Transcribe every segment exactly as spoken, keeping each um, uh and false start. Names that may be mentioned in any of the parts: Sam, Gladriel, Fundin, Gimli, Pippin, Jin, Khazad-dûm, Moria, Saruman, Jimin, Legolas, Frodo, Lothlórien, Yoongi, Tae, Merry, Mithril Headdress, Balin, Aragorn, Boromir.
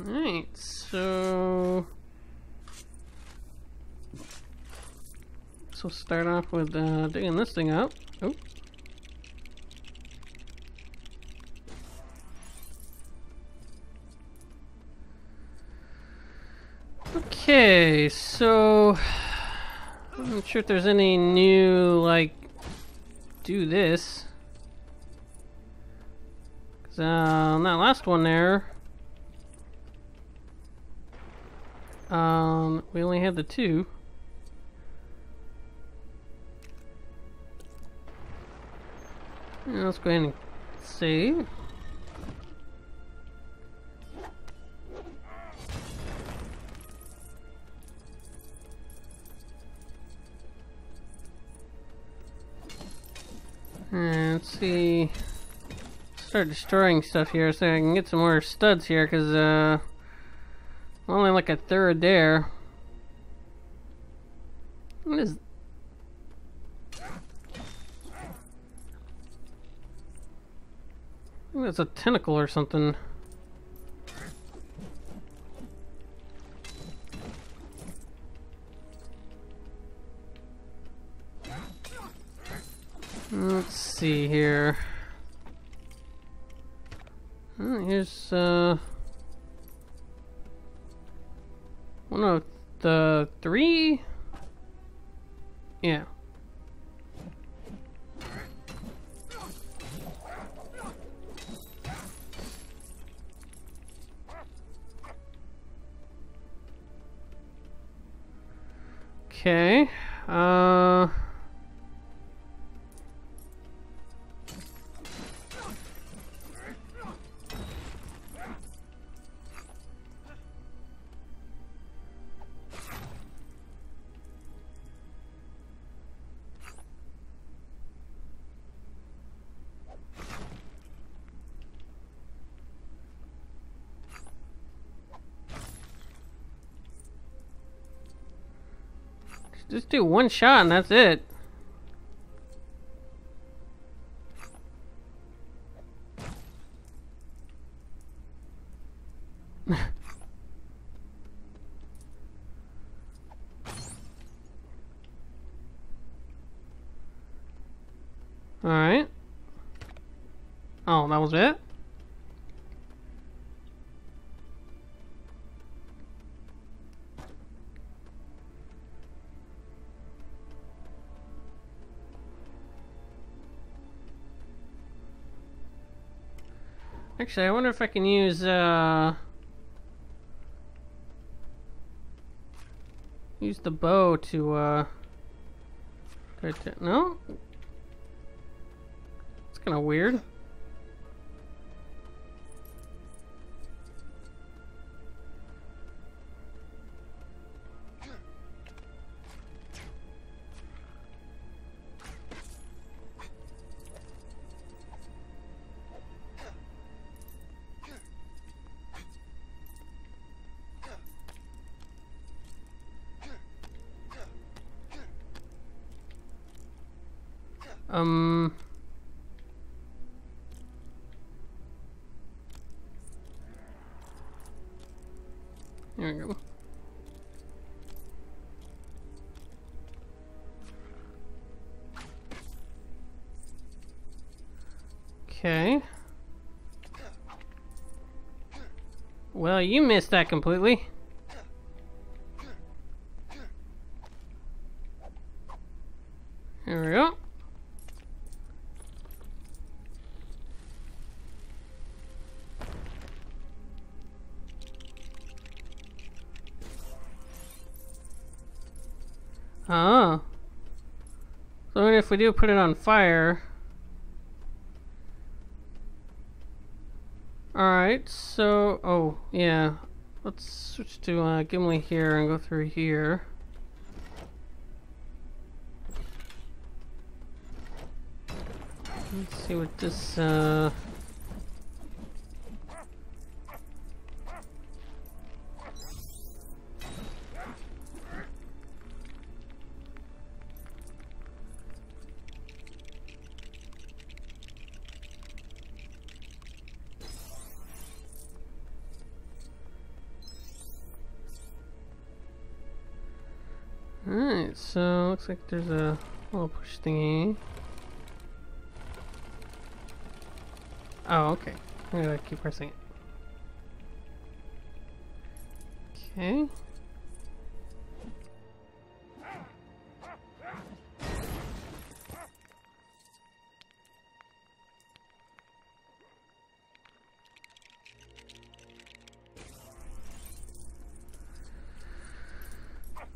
Alright, so we'll start off with uh, digging this thing out. Oh. Okay, so I'm not sure if there's any new, like, do this. Because uh, on that last one there, um, we only had the two. Let's go ahead and save. And let's see. Start destroying stuff here so I can get some more studs here, because uh, I'm only like a third there. What is? I think that's a tentacle or something. Let's see here. Oh, here's uh one of the three. Yeah. Okay, uh... Just do one shot and that's it. All right. Oh, that was it? Actually, I wonder if I can use, uh... use the bow to, uh... no? It's kinda weird. Um. There we go. Okay. Well, you missed that completely. There we go. Oh. So even if we do put it on fire. Alright, so... oh, yeah. Let's switch to uh, Gimli here and go through here. Let's see what this... Uh... Alright, so looks like there's a little push thingy. Oh, okay. I'm gonna keep pressing it. Okay.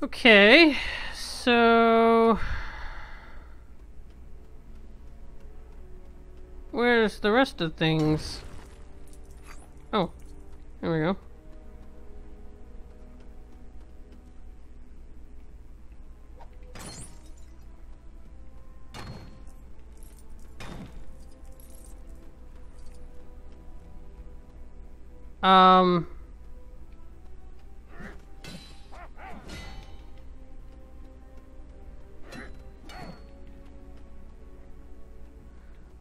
Okay, so where's the rest of things? Oh, there we go. Um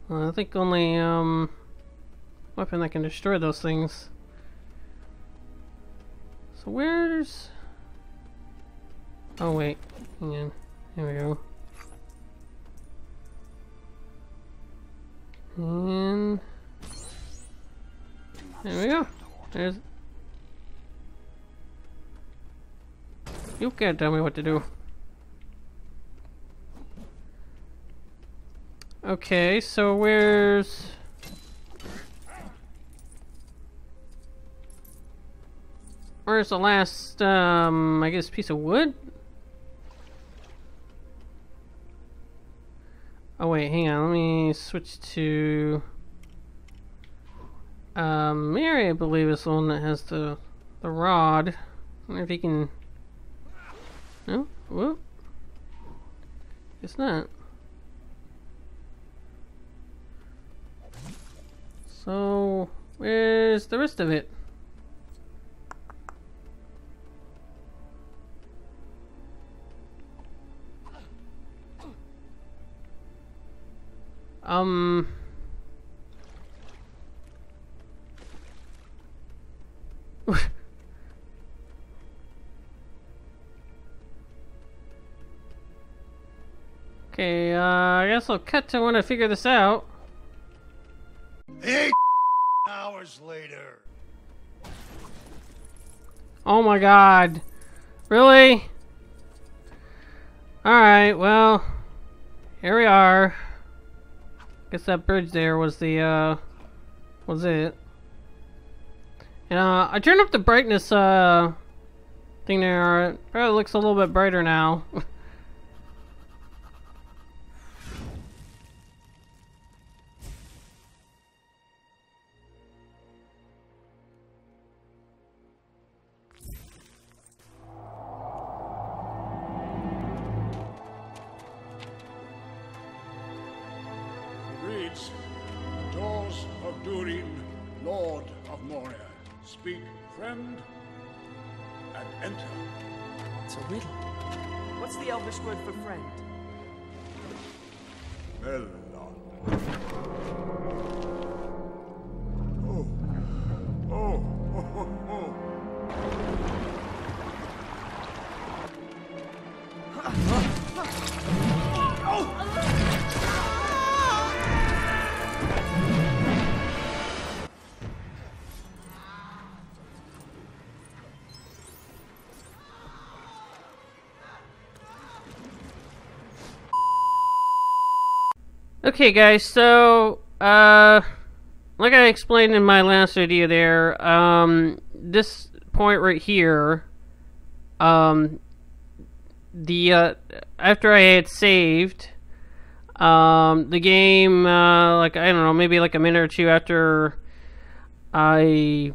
well, I think only um weapon that can destroy those things. So where's oh wait, hang on. Here we go. And there we go. There's... You can't tell me what to do. Okay, so where's... Where's the last, um, I guess, piece of wood? Oh wait, hang on, let me switch to... Um, Merry, I believe, is the one that has the the rod. I wonder if he can. No, whoop. Guess not. So where's the rest of it? Um. Okay, uh, I guess I'll cut to when I figure this out. Eight hours later. Oh my god. Really? Alright, well, here we are. Guess that bridge there was the, uh, was it. And, uh, I turned up the brightness, uh, thing there. It probably looks a little bit brighter now. Speak, friend, and enter. It's a riddle. What's the Elvish word for friend? Melon. Oh. Oh. Oh. Oh. Oh. Okay guys, so, uh, like I explained in my last video there, um, this point right here, um, the, uh, after I had saved, um, the game, uh, like, I don't know, maybe like a minute or two after I,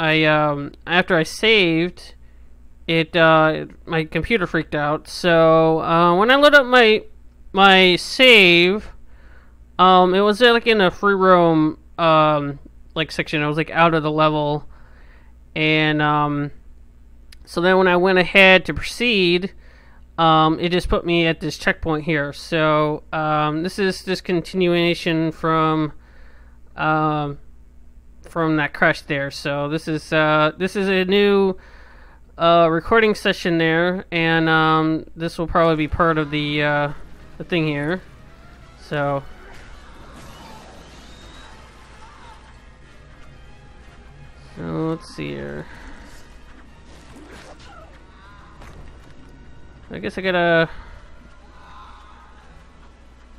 I, um, after I saved, it, uh, my computer freaked out, so, uh, when I load up my... my save, um, it was like in a free roam, um, like section. I was like out of the level, and um, so then when I went ahead to proceed, um, it just put me at this checkpoint here. So um, this is just continuation from, um, from that crash there. So this is uh, this is a new uh, recording session there, and um, this will probably be part of the, uh, the thing here. So... So, let's see here. I guess I gotta...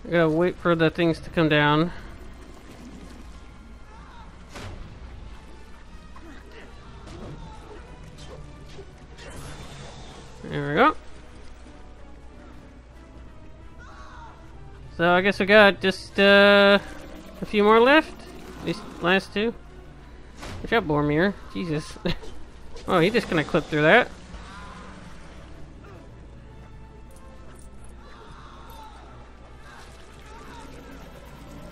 I gotta wait for the things to come down. There we go. So, I guess we got just uh, a few more left. At least last two. Watch out, Boromir. Jesus. Oh, he just kind of clipped through that.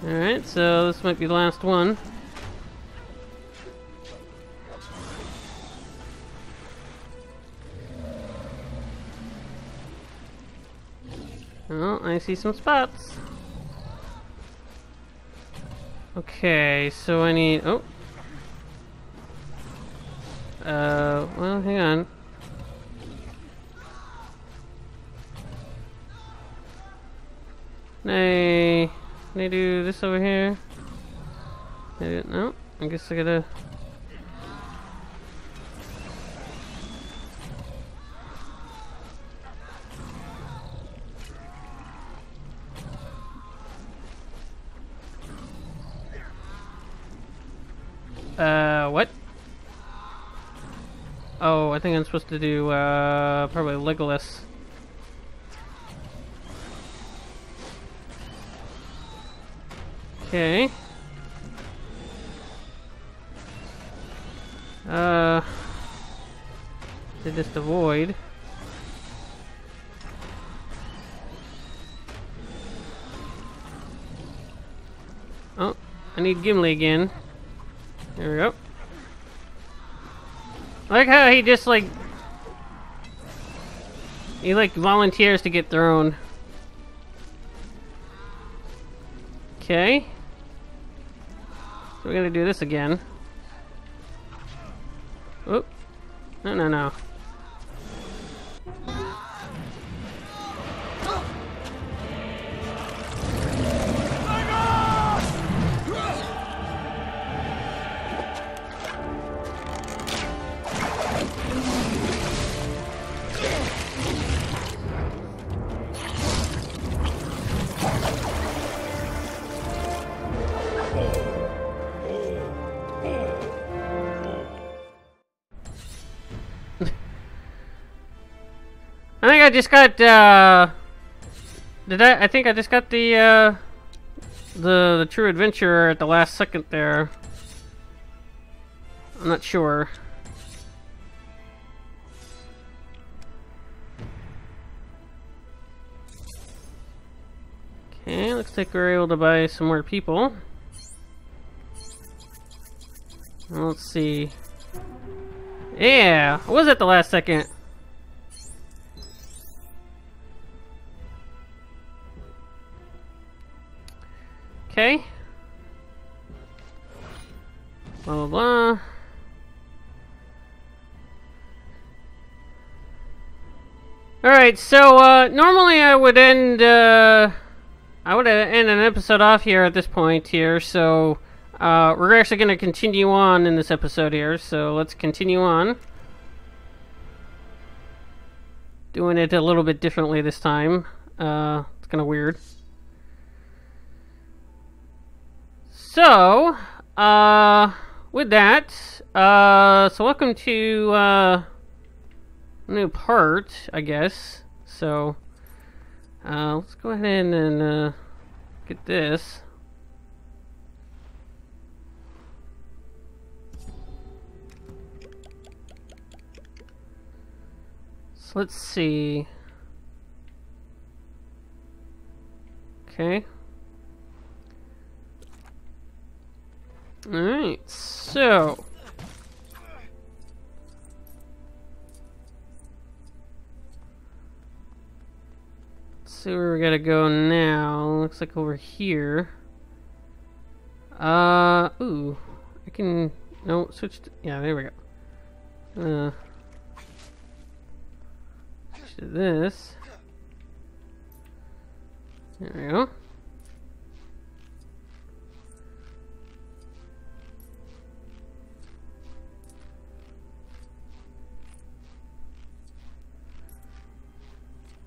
Alright, so this might be the last one. Oh, I see some spots. Okay, so I need... Oh. Uh, well, hang on. Nay, can I do this over here? Maybe, no, I guess I gotta. Uh, what? Oh, I think I'm supposed to do, uh, probably Legolas. Okay. Uh... To just avoid. Oh, I need Gimli again. There we go. I like how he just like he like volunteers to get thrown. Okay, so we're gonna do this again. Oop! No, no, no. I think I just got, uh, did I, I think I just got the, uh, the, the True Adventurer at the last second there. I'm not sure. Okay, looks like we're able to buy some more people. Let's see. Yeah, I was at the last second. Okay. Blah, blah, blah. Alright, so, uh, normally I would end, uh, I would end an episode off here at this point here, so, uh, we're actually going to continue on in this episode here, so let's continue on. Doing it a little bit differently this time. Uh, it's kind of weird. So, uh, with that, uh, so welcome to, uh, a new part, I guess. So, uh, let's go ahead and, and uh, get this. So, let's see. Okay. Alright, so... Let's see where we gotta go now. Looks like over here. Uh, ooh. I can... No, switch to... Yeah, there we go. Uh, switch to this. There we go.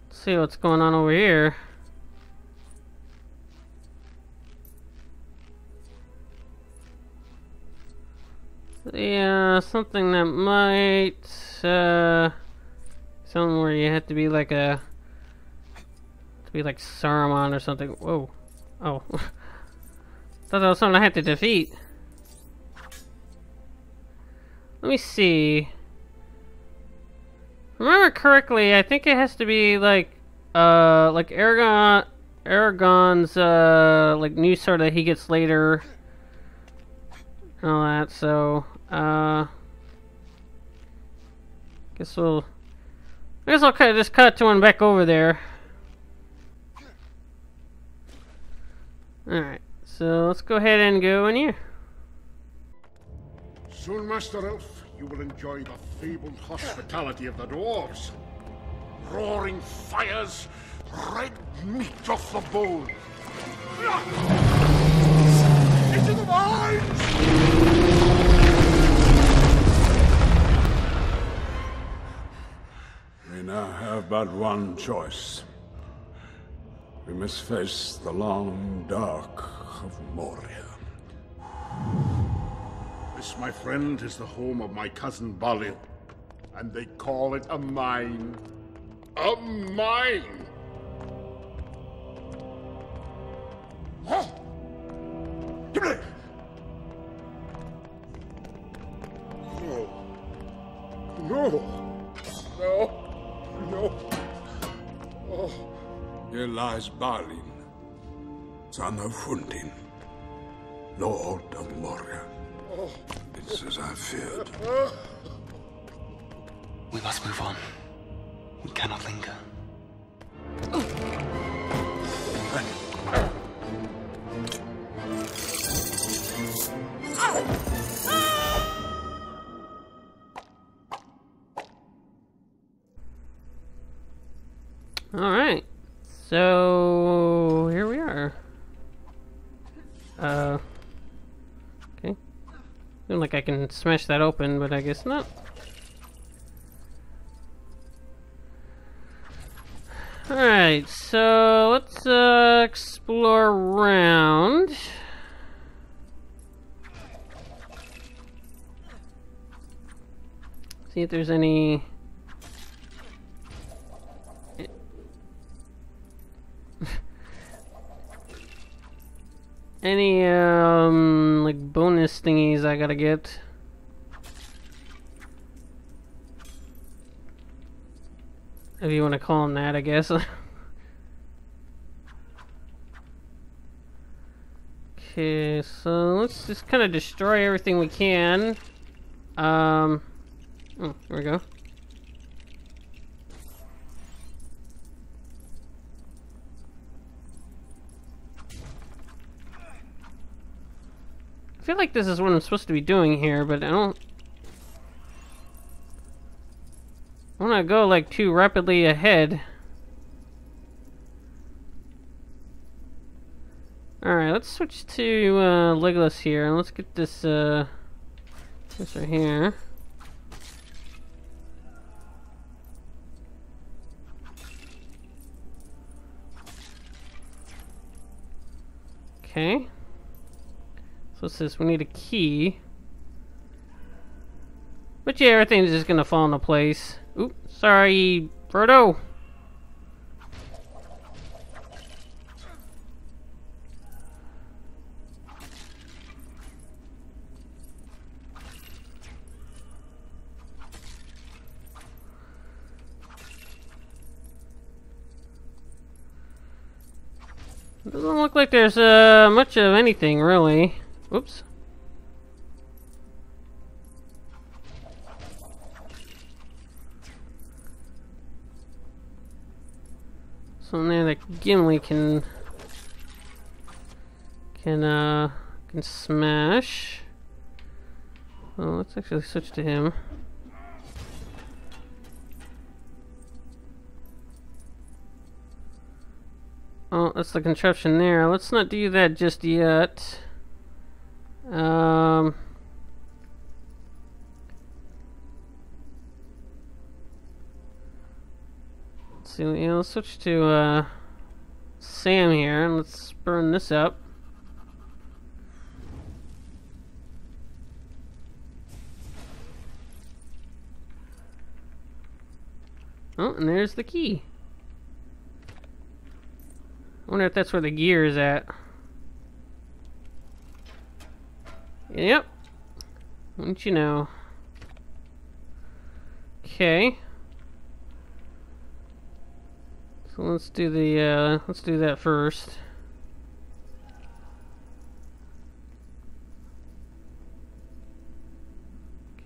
Let's see what's going on over here. Yeah, something that might uh something where you have to be like a to be like Saruman or something. Whoa. Oh. Thought that was something I had to defeat. Let me see. Remember correctly, I think it has to be like uh like Aragorn Aragorn's uh like new sword that he gets later. All that, so uh guess we'll I guess I'll kind of just cut to one back over there. Alright, so let's go ahead and go in here. Soon, Master Elf, you will enjoy the fabled hospitality of the dwarves. Roaring fires, red meat off the bone. Into the mines! We now have but one choice. We must face the long dark of Moria. This, my friend, is the home of my cousin Balin, and they call it a mine. A mine! Huh? Gimli! No. No. No. No. Oh. Here lies Balin, son of Fundin, Lord of Moria. Oh. It's as I feared. We must move on. We cannot linger. Alright, so here we are. Uh, okay. Seems like I can smash that open, but I guess not. Alright, so let's uh, explore around. See if there's any... Any, um, like, bonus thingies I gotta get. If you want to call them that, I guess. Okay, so let's just kind of destroy everything we can. Um, oh, there we go. I feel like this is what I'm supposed to be doing here, but I don't I want to go like too rapidly ahead. Alright, let's switch to uh, Legolas here, and let's get this uh, this right here. Okay. So what's this? We need a key. But yeah, everything's just gonna fall into place. Oop, sorry, Frodo! Doesn't look like there's uh, much of anything, really. Oops. Something there that Gimli can can uh can smash. Well, let's actually switch to him. that's the contraption there. Let's not do that just yet. Um... Let's see, you know, let's switch to uh, Sam here, and let's burn this up. Oh, and there's the key. I wonder if that's where the gear is at. Yep. Wouldn't you know? Okay. So let's do the uh, let's do that first.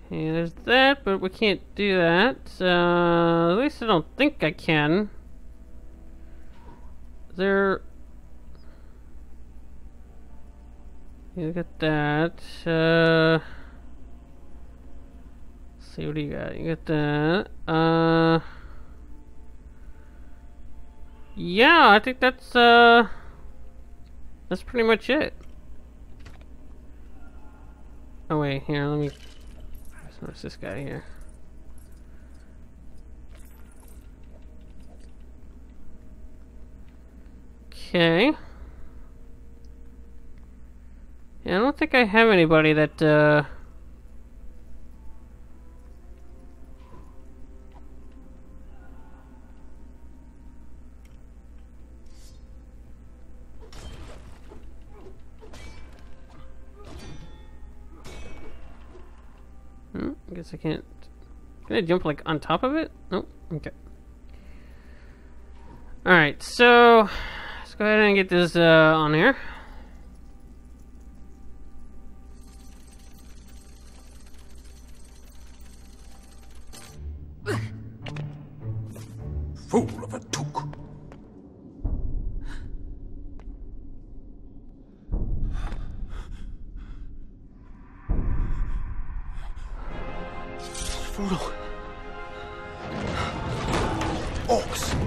Okay, there's that, but we can't do that. Uh, at least I don't think I can. There. You look at that. Uh, let's see, what do you got? You got that. Uh, yeah, I think that's uh, that's pretty much it. Oh wait, here. Let me. What's this guy here? Okay. Yeah, I don't think I have anybody that, uh... Hmm, I guess I can't... Can I jump, like, on top of it? Nope. Okay. Alright, so... Let's go ahead and get this, uh, on here. Fool of a toque. Frodo. Orcs.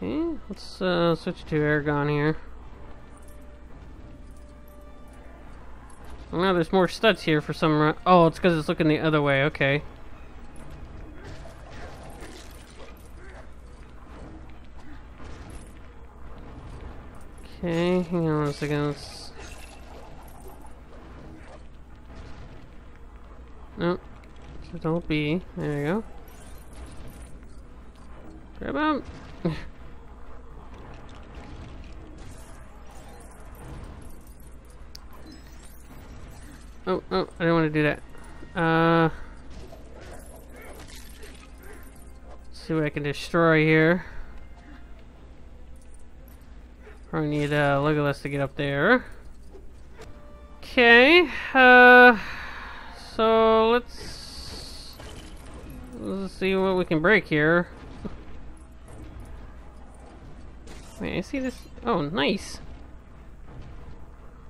Okay, let's uh, switch to Aragorn here. Oh, no, there's more studs here for some ra- Oh, it's because it's looking the other way, okay. Okay, hang on a second. Let's... Nope. Don't be. There we go. Grab him! Oh, oh, I didn't want to do that. Uh, let's see what I can destroy here. Probably need uh, Legolas to get up there. Okay, uh, so let's, let's see what we can break here. Wait, I see this. Oh, nice.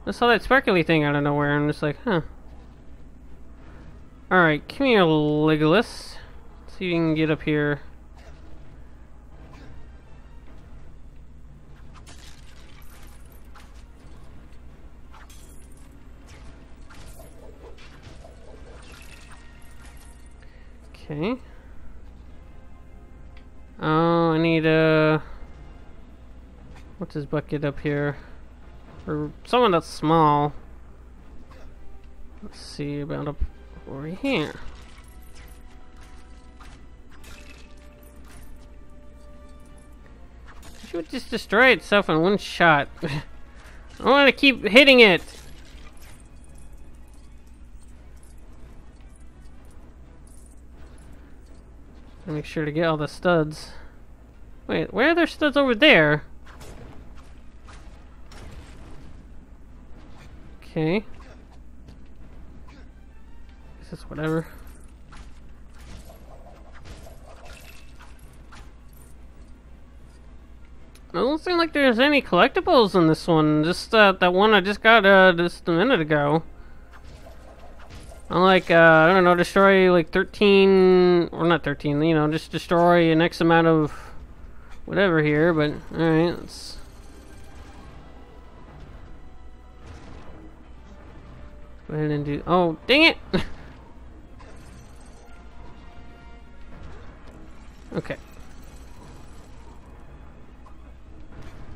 I saw that sparkly thing out of nowhere, and I'm just like, huh. Alright, come here, Legolas. Let's see if you can get up here. Okay. Oh, I need a... Uh, what's his bucket up here? Or someone that's small. Let's see about up over here. It would just destroy itself in one shot. I want to keep hitting it. Make sure to get all the studs. Wait, where are there studs over there? Okay. Is this whatever? It doesn't seem like there's any collectibles in this one. Just uh, that one I just got uh, just a minute ago. I'm like, uh, I don't know, destroy like thirteen, or not thirteen, you know, just destroy an X amount of whatever here, but alright, let's... Go ahead and do, oh, dang it! Okay.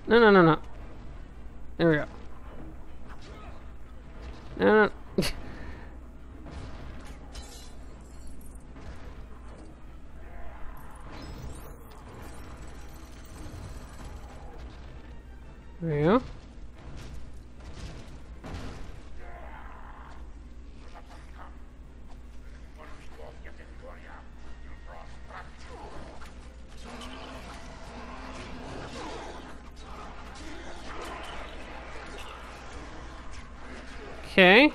No, no, no, no. There we go. No, no. There we go. Okay.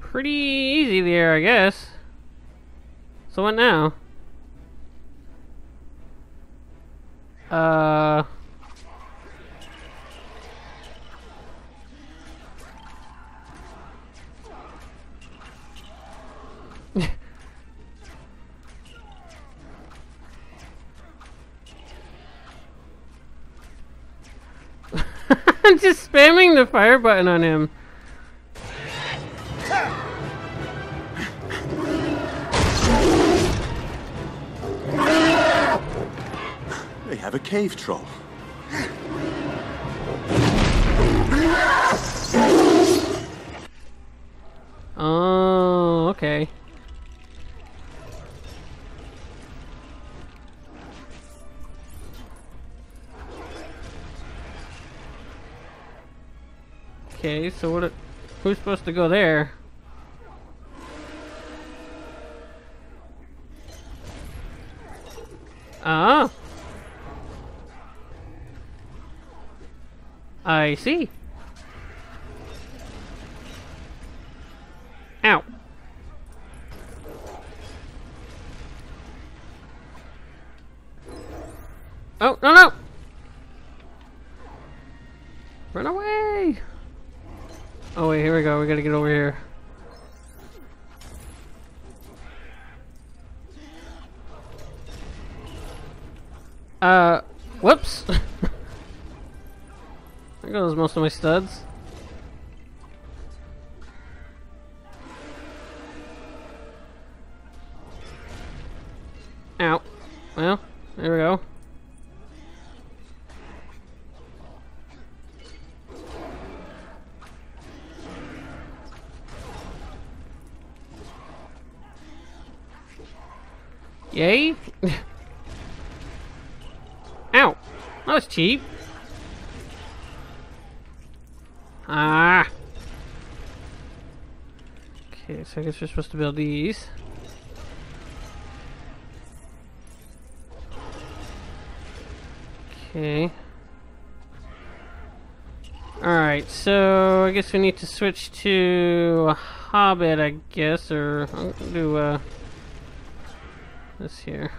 Pretty easy there, I guess. So what now? Uh... I'm just spamming the fire button on him. They have a cave troll. Oh, okay. Okay, so what? Who's supposed to go there? Ah, I see. Ow. Oh no no! Run away! Oh wait, here we go, we gotta get over here. Uh, whoops! There goes most of my studs. Ow. Well, there we go. Yay! Ow! That was cheap. Ah! Okay, so I guess we're supposed to build these. Okay. Alright, so I guess we need to switch to a hobbit, I guess, or I'll do a... Uh, this here.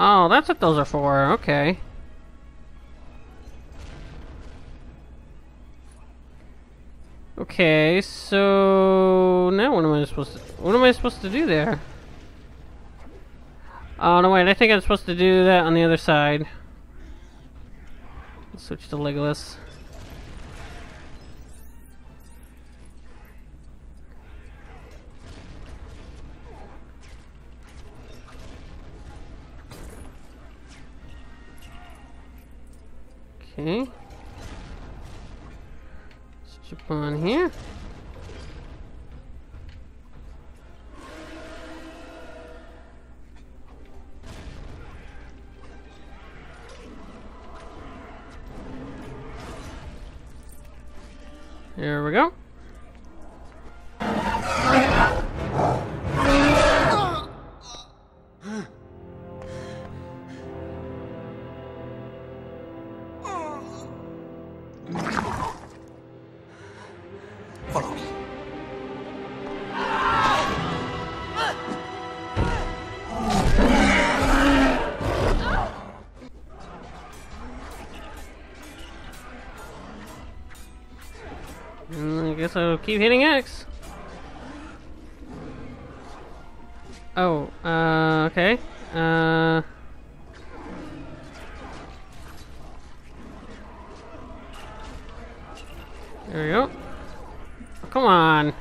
Oh, that's what those are for. Okay. Okay, so now what am I supposed to what am I supposed to do there? Oh no, wait, I think I'm supposed to do that on the other side. Let's switch to Legolas. Okay. Let's jump on here. Here we go. so keep hitting X. Oh, uh, okay. Uh... There we go. Oh, come on.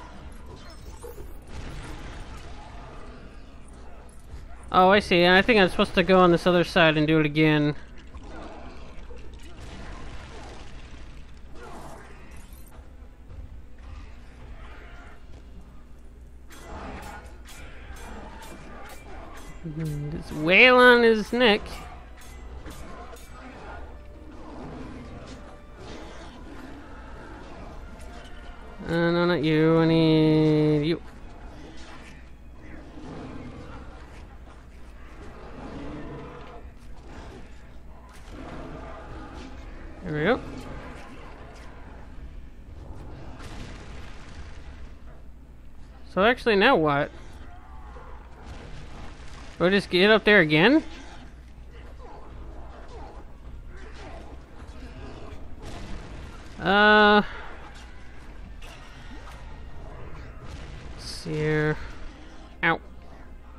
Oh, I see. I think I'm supposed to go on this other side and do it again. This whale on his neck. Uh, no, not you. I need you. There we go. So actually, now what? Do I just get up there again? Uh... Let's see here. Ow.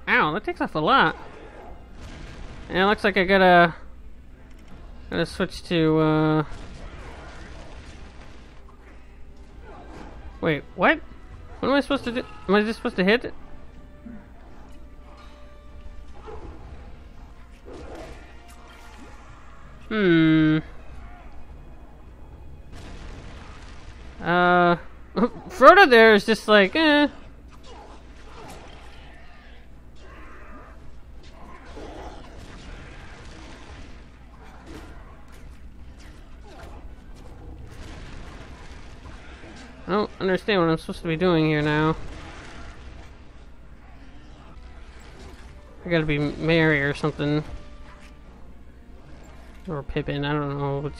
Ow, that takes off a lot. And it looks like I gotta... Gotta switch to, uh... Wait, what? What am I supposed to do? Am I just supposed to hit it? Hmm. Uh, Frodo there is just like, eh. I don't understand what I'm supposed to be doing here now. I gotta be Merry or something. Or Pippin, I don't know which.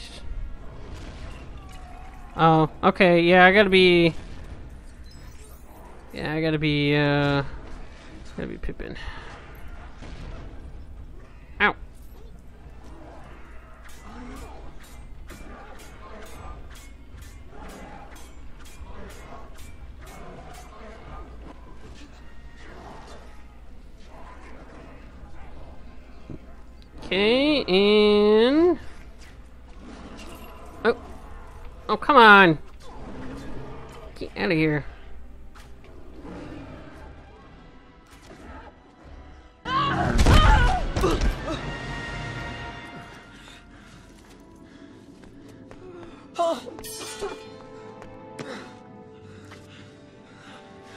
Oh, okay, yeah, I gotta be. Yeah, I gotta be, uh. Gotta be Pippin. Ow! Okay, and... Oh! Oh, come on! Get out of here.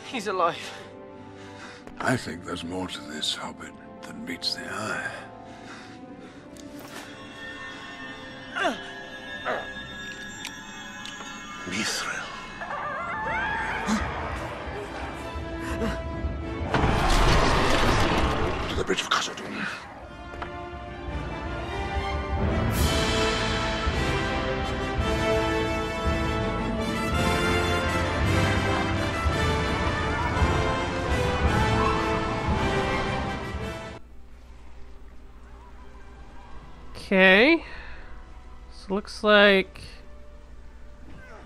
He's alive. I think there's more to this, Hobbit, than meets the eye. Mithril. Huh? To the bridge of Khazad-dûm. Okay. So looks like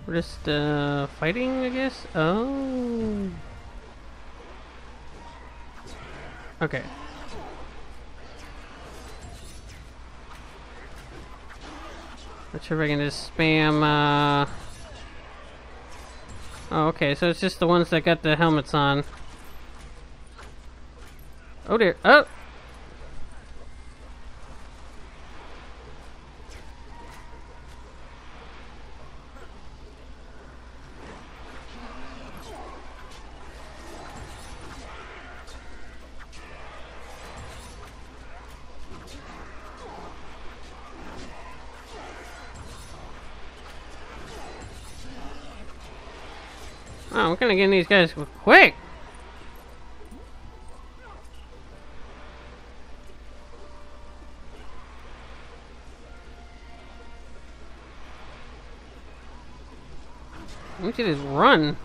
we're just uh, fighting, I guess. Oh. Okay. Not sure if I can just spam. Uh... Oh, okay. So it's just the ones that got the helmets on. Oh dear. Oh. Oh, we're gonna get these guys quick! We should just run.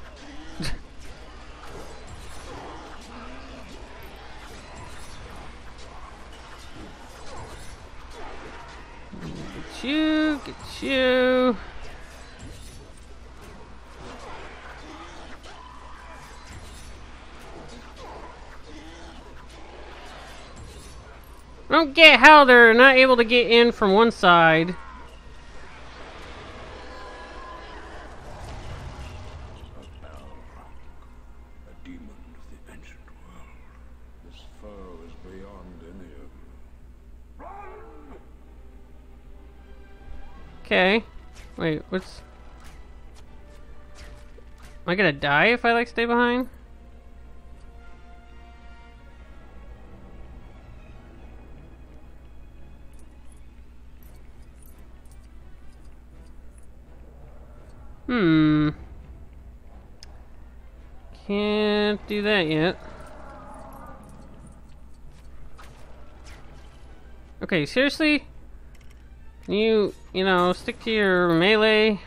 Get you, get you. I don't get how they're not able to get in from one side. Okay. Wait, what's... Am I gonna die if I, like, stay behind? Hmm. Can't do that yet. Okay, seriously? Can you, you know, stick to your melee?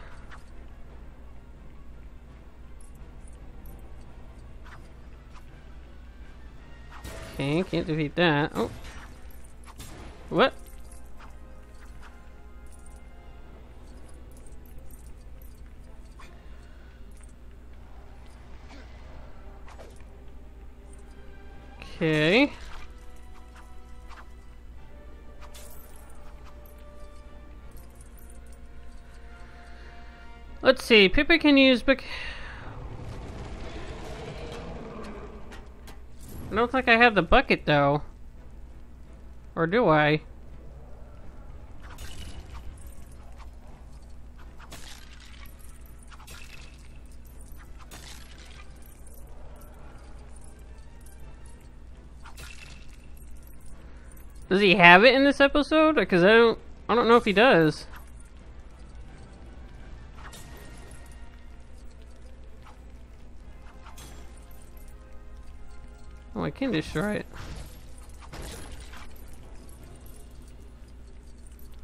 Okay, can't defeat that. Oh. What? Okay. Let's see, Pippin can use Bec- I don't think I have the bucket though. Or do I? Does he have it in this episode? Because I don't I don't know if he does. Oh, I can destroy it.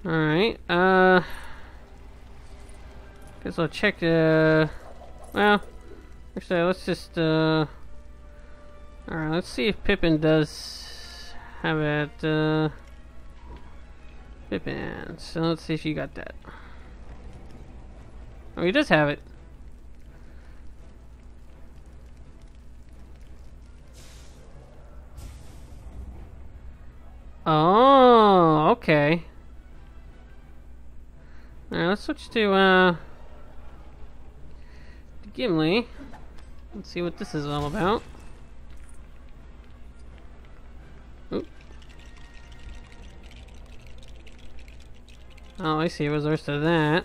Alright, uh... guess I'll check the... Well, actually, let's just, uh... Alright, let's see if Pippin does have it, uh... Pippin, so let's see if you got that. Oh, he does have it. Oh, okay. Alright, let's switch to, uh... Gimli. Let's see what this is all about. Oop. Oh, I see. Where's the rest of that?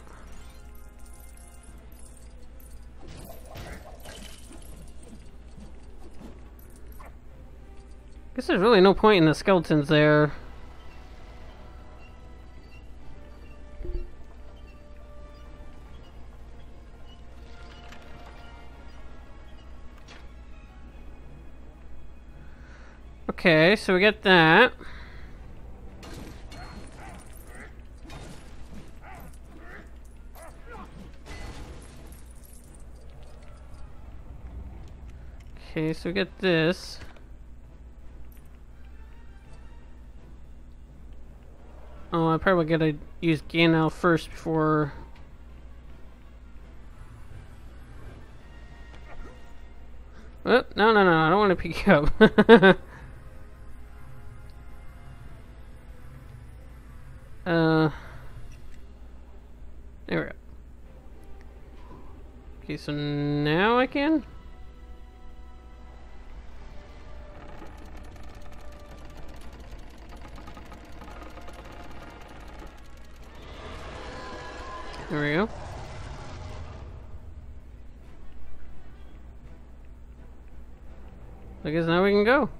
Guess there's really no point in the skeletons there. Okay, so we get that. Okay, so we get this. Oh, I probably gotta use Ganel first before... Oh, no, no, no, I don't want to pick you up. uh, there we go. Okay, so now I can? There we go. I guess now we can go.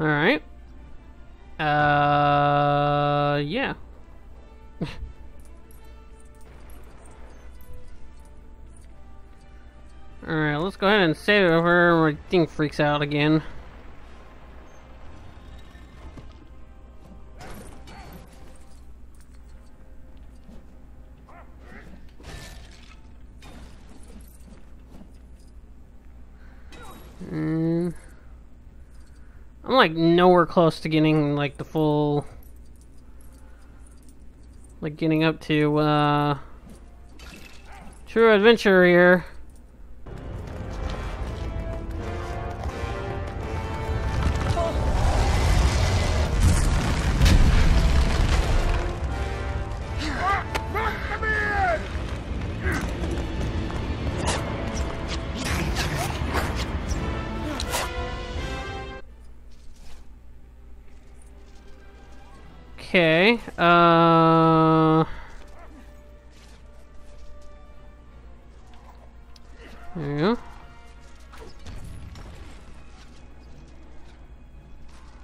Alright. Uh, yeah. Alright, let's go ahead and save it over where thing freaks out again. Mm. I'm like nowhere close to getting like the full, like getting up to uh, true adventure here. Okay, uh... there you go.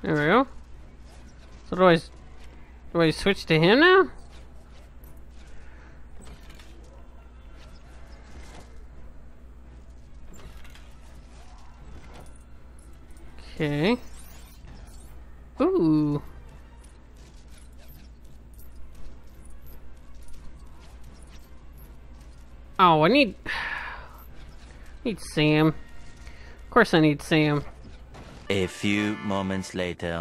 There we go. So do I... do I switch to him now? Okay. Ooh. Oh, I need... need Sam. Of course I need Sam. A few moments later.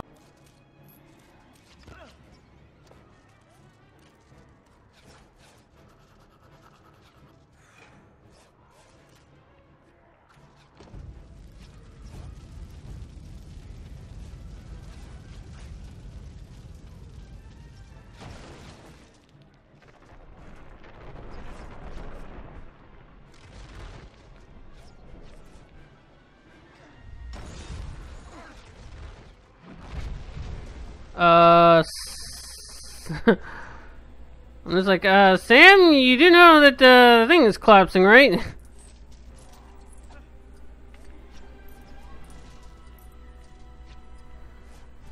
Uh, I was like, uh, Sam, you do know that uh, the thing is collapsing, right?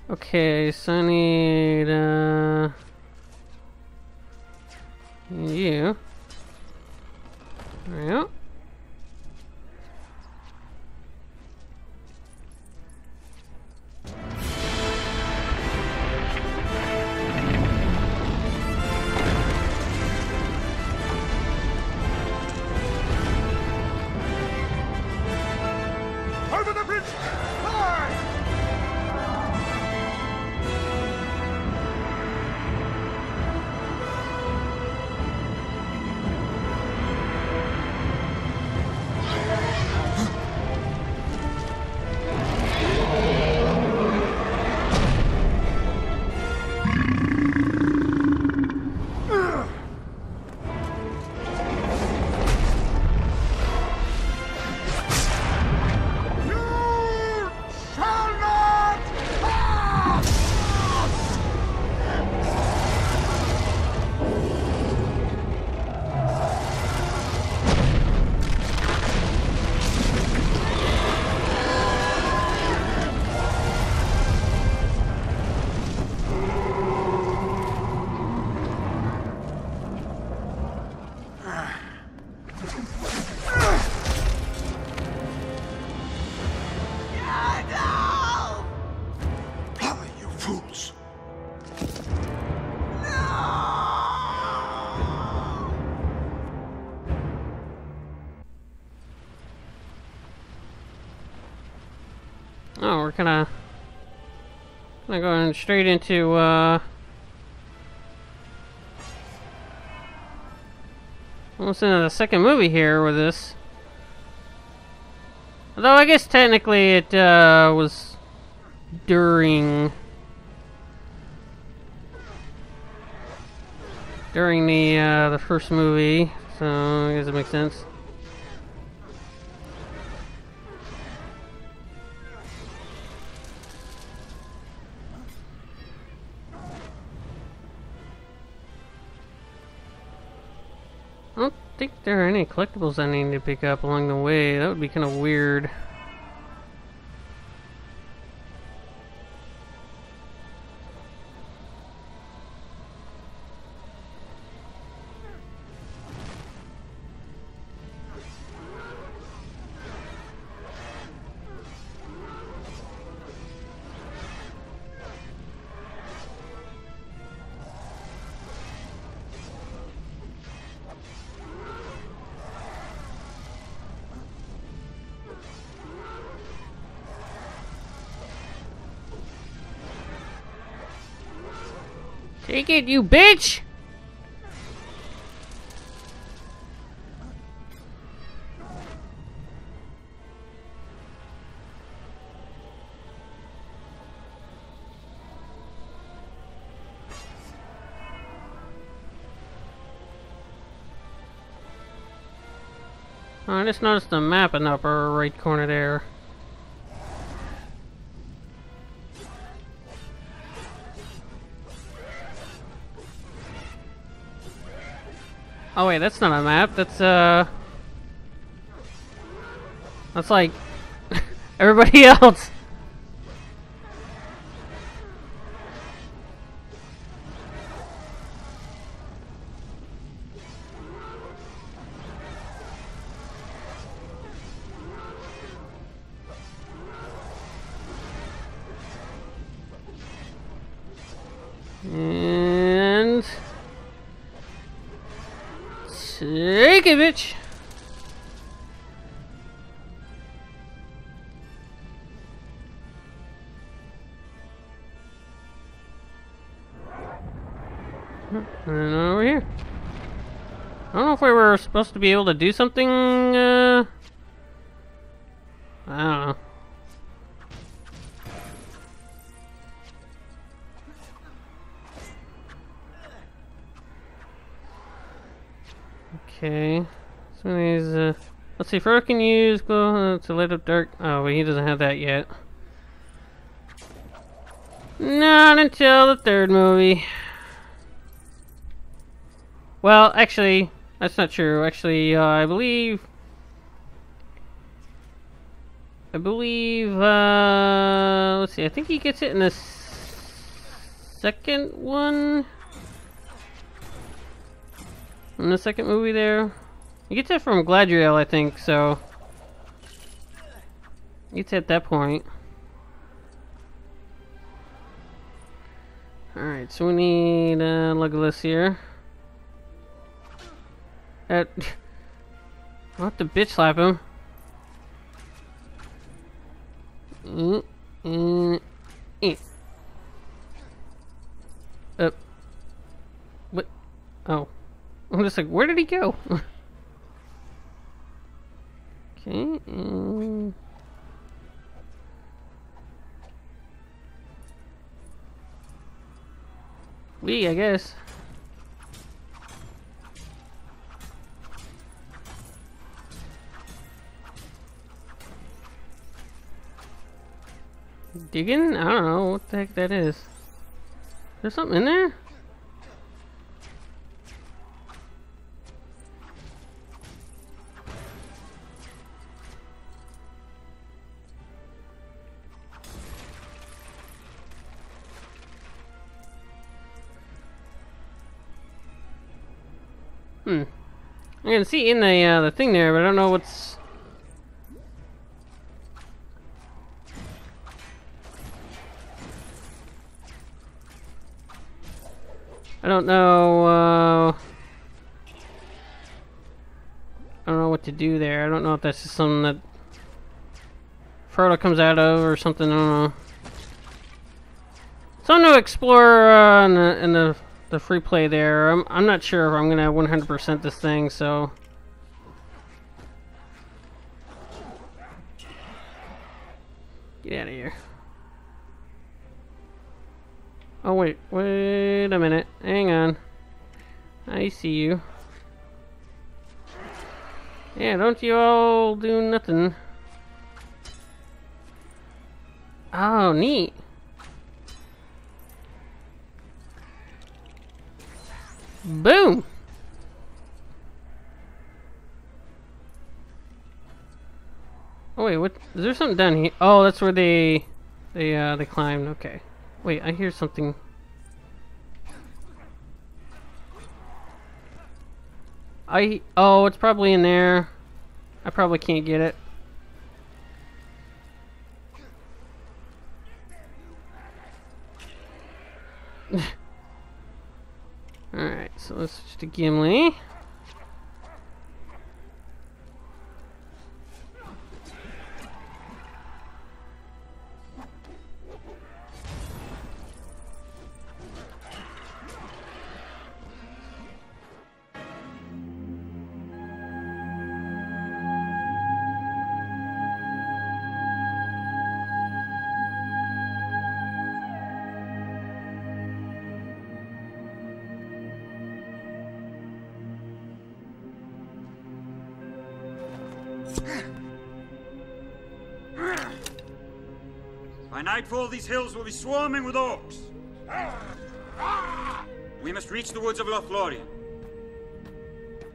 Okay, so I need, uh, you. There we go. Oh, we're kinda, kinda going straight into, uh, almost into the second movie here with this. Although I guess technically it, uh, was during, during the, uh, the first movie, so I guess it makes sense. I don't think there are any collectibles I need to pick up along the way. That would be kind of weird. Take it, you bitch! I just noticed the map in the upper right corner there. Oh wait, that's not a map, that's uh... that's like... everybody else! And take it, bitch. And over here. I don't know if we were supposed to be able to do something. Uh, I don't know. Okay, some of these, uh, let's see, Frodo can use glow to light up dark. Oh, but he doesn't have that yet. Not until the third movie. Well, actually, that's not true. Actually, uh, I believe... I believe, uh, let's see, I think he gets it in the second one? In the second movie there. You get that from Gladriel, I think, so... it's at that point. Alright, so we need uh, Legolas here. That... I'll have to bitch slap him. Mm, mm, mm. Uh, what? Oh. I'm just like, where did he go? Okay. Um... We, I guess. Digging? I don't know what the heck that is. There's something in there? Hmm. I can see in the uh, the thing there, but I don't know what's. I don't know. Uh... I don't know what to do there. I don't know if that's just something that Frodo comes out of or something. I don't know. Something to explore uh, in the in the. The free play there. I'm, I'm not sure if I'm gonna one hundred percent this thing, so get out of here. Oh wait, wait a minute, hang on, I see you. Yeah, don't you all do nothing. Oh, neat. Boom! Oh wait, what? Is there something down here? Oh, that's where they, they, uh, they climbed. Okay. Wait, I hear something. I oh, it's probably in there. I probably can't get it. Alright, so let's switch to Gimli. By nightfall, these hills will be swarming with orcs. We must reach the woods of Lothlórien.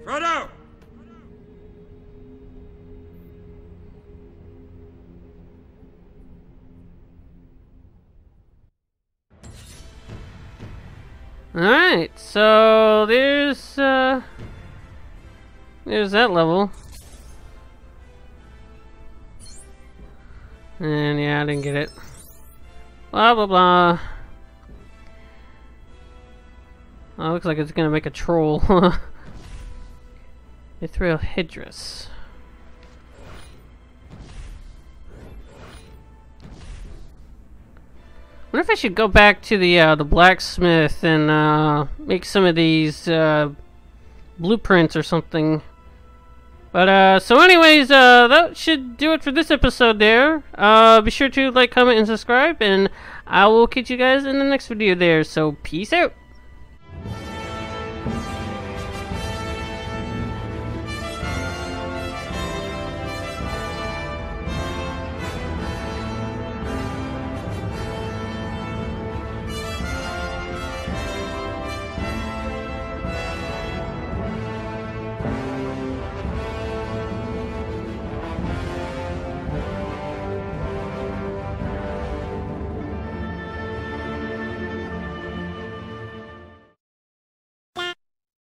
Frodo! Alright, so there's, uh, there's that level. And yeah, I didn't get it. Blah, blah, blah. Oh, looks like it's gonna make a troll. Mithril Headdress. I wonder if I should go back to the uh, the blacksmith and uh, make some of these uh, blueprints or something. But uh, so anyways, uh, that should do it for this episode there. Uh, be sure to like, comment, and subscribe, and I will catch you guys in the next video there. So peace out.